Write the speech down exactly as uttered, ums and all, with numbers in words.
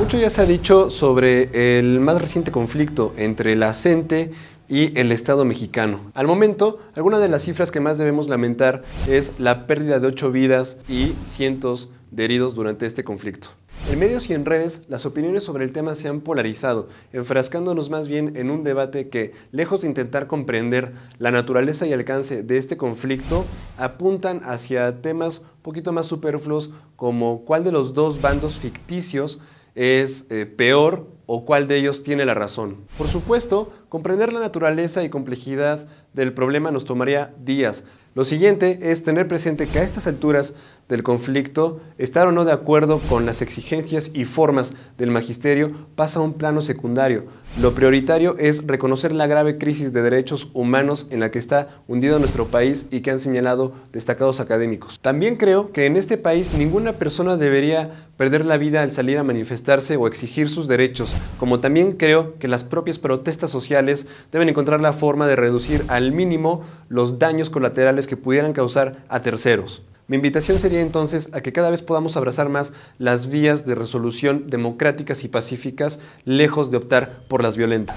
Mucho ya se ha dicho sobre el más reciente conflicto entre la C N T E y el Estado mexicano. Al momento, alguna de las cifras que más debemos lamentar es la pérdida de ocho vidas y cientos de heridos durante este conflicto. En medios y en redes, las opiniones sobre el tema se han polarizado, enfrascándonos más bien en un debate que, lejos de intentar comprender la naturaleza y alcance de este conflicto, apuntan hacia temas un poquito más superfluos como cuál de los dos bandos ficticios es eh, peor o cuál de ellos tiene la razón. Por supuesto, comprender la naturaleza y complejidad del problema nos tomaría días. Lo siguiente es tener presente que a estas alturas del conflicto, estar o no de acuerdo con las exigencias y formas del magisterio pasa a un plano secundario. Lo prioritario es reconocer la grave crisis de derechos humanos en la que está hundido nuestro país y que han señalado destacados académicos. También creo que en este país ninguna persona debería perder la vida al salir a manifestarse o exigir sus derechos, como también creo que las propias protestas sociales deben encontrar la forma de reducir al mínimo los daños colaterales que pudieran causar a terceros. Mi invitación sería entonces a que cada vez podamos abrazar más las vías de resolución democráticas y pacíficas, lejos de optar por las violentas.